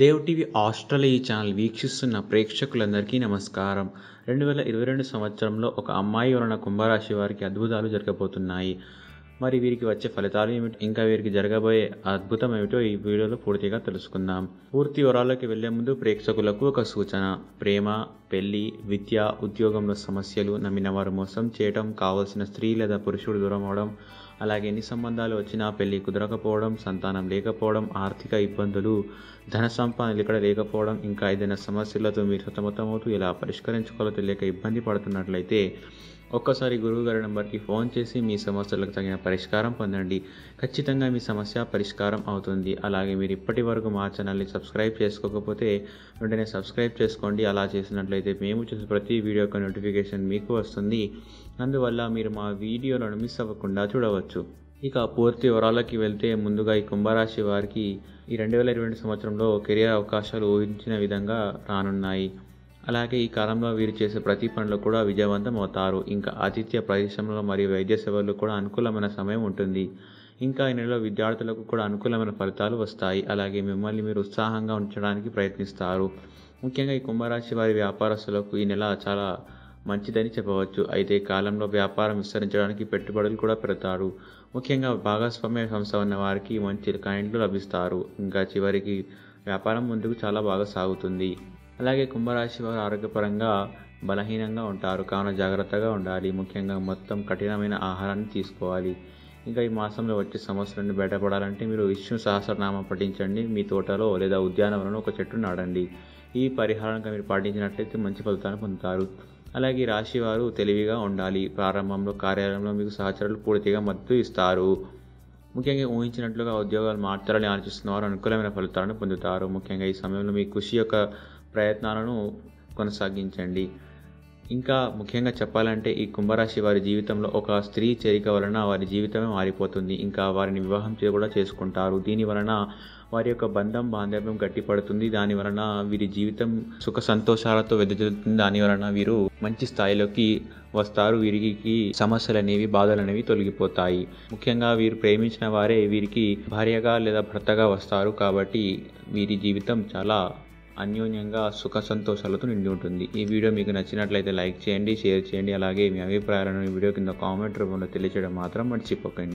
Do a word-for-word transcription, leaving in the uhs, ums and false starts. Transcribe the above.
దేవటీవీ Australia channel వీక్షిస్తున్న ప్రేక్షకులందరికీ నమస్కారం। రెండు వేల ఇరవై రెండు సంవత్సరంలో ఒక అమ్మాయి వలన కుంభరాశి వారికి అద్భుతాలు జరగబోతున్నాయి। మరి వీరికి వచ్చే ఫలితాలు ఏమిటి, ఇంకా వీరికి జరగబోయే అద్భుతం ఏమిటో ఈ వీడియోలో పూర్తిగా తెలుసుకుందాం। పూర్తి వివరాల్లోకి వెళ్లే ముందు ప్రేక్షకులకు ఒక సూచన, ప్రేమ, పెళ్లి, విద్య, ఉద్యోగంలో సమస్యలు, నమ్మినవారు మోసం చేయటం, కావాల్సిన స్త్రీ లేదా పురుషుడు దూరం అవడం, అలాగే ఎన్ని సంబంధాలు వచ్చినా పెళ్లి కుదరకపోవడం, సంతానం లేకపోవడం, ఆర్థిక ఇబ్బందులు, ధన సంపాదన ఇక్కడ లేకపోవడం, ఇంకా ఏదైనా సమస్యలతో మీరు సతమతమవుతూ ఎలా పరిష్కరించుకోవాలో తెలియక ఇబ్బంది పడుతున్నట్లయితే ఒక్కసారి గురువుగారి నెంబర్కి ఫోన్ చేసి మీ సమస్యలకు తగిన పరిష్కారం పొందండి। ఖచ్చితంగా మీ సమస్య పరిష్కారం అవుతుంది। అలాగే మీరు ఇప్పటి వరకు మా ఛానల్ని సబ్స్క్రైబ్ చేసుకోకపోతే వెంటనే సబ్స్క్రైబ్ చేసుకోండి। అలా చేసినట్లయితే మేము చేసే ప్రతి వీడియో యొక్క నోటిఫికేషన్ మీకు వస్తుంది, అందువల్ల మీరు మా వీడియోలను మిస్ అవ్వకుండా చూడవచ్చు। ఇక పూర్తి వివరాలకి వెళ్తే ముందుగా ఈ కుంభరాశి వారికి ఈ రెండు వేల ఇరవై రెండు సంవత్సరంలో కెరియర్ అవకాశాలు ఊహించిన విధంగా రానున్నాయి। అలాగే ఈ కాలంలో వీరు చేసే ప్రతి పనులు కూడా విజయవంతం అవుతారు। ఇంకా ఆతిథ్య ప్రదేశంలో మరియు వైద్య సేవల్లో కూడా అనుకూలమైన సమయం ఉంటుంది। ఇంకా ఈ నెలలో విద్యార్థులకు కూడా అనుకూలమైన ఫలితాలు వస్తాయి। అలాగే మిమ్మల్ని మీరు ఉత్సాహంగా ఉంచడానికి ప్రయత్నిస్తారు। ముఖ్యంగా ఈ కుంభరాశి వారి వ్యాపారస్తులకు ఈ నెల చాలా మంచిదని చెప్పవచ్చు। అయితే కాలంలో వ్యాపారం విస్తరించడానికి పెట్టుబడులు కూడా పెడతారు। ముఖ్యంగా భాగస్వామ్య సంస్థ ఉన్న వారికి మంచి క్లయింట్లు లభిస్తారు। ఇంకా చివరికి వ్యాపారం ముందుకు చాలా బాగా సాగుతుంది। అలాగే కుంభరాశి వారు ఆరోగ్యపరంగా బలహీనంగా ఉంటారు, కావున జాగ్రత్తగా ఉండాలి। ముఖ్యంగా మొత్తం కఠినమైన ఆహారాన్ని తీసుకోవాలి। ఇంకా ఈ మాసంలో వచ్చే సమస్యలను బయటపడాలంటే మీరు విష్ణు సహస్రనామం పఠించండి। మీ తోటలో లేదా ఉద్యానవనంలో ఒక చెట్టు నాడండి। ఈ పరిహారానికి మీరు పాటించినట్లయితే మంచి ఫలితాన్ని పొందుతారు। అలాగే రాశి వారు తెలివిగా ఉండాలి। ప్రారంభంలో కార్యాలయంలో మీకు సహచరులు పూర్తిగా మద్దతు ఇస్తారు। ముఖ్యంగా ఊహించినట్లుగా ఉద్యోగాలు మార్చాలని ఆలోచిస్తున్న వారు అనుకూలమైన ఫలితాలను పొందుతారు। ముఖ్యంగా ఈ సమయంలో మీ కృషి యొక్క ప్రయత్నాలను కొనసాగించండి। ఇంకా ముఖ్యంగా చెప్పాలంటే ఈ కుంభరాశి వారి జీవితంలో ఒక స్త్రీ చేరిక వలన వారి జీవితమే మారిపోతుంది। ఇంకా వారిని వివాహం చే కూడా చేసుకుంటారు। దీని వలన వారి యొక్క బంధం బాంధవ్యం గట్టిపడుతుంది। దాని వలన వీరి జీవితం సుఖ సంతోషాలతో వెదజల్లుతుంది। దాని వలన వీరు మంచి స్థాయిలోకి వస్తారు। వీరికి సమస్యలు అనేవి బాధలు అనేవి తొలగిపోతాయి। ముఖ్యంగా వీరు ప్రేమించిన వారే వీరికి భార్యగా లేదా భర్తగా వస్తారు, కాబట్టి వీరి జీవితం చాలా అన్యోన్యంగా సుఖ సంతోషాలతో నిండి ఉంటుంది। ఈ వీడియో మీకు నచ్చినట్లయితే లైక్ చేయండి, షేర్ చేయండి। అలాగే మీ అభిప్రాయాలను ఈ వీడియో కింద కామెంట్ రూపంలో తెలియజేయడం మాత్రం మర్చిపోకండి।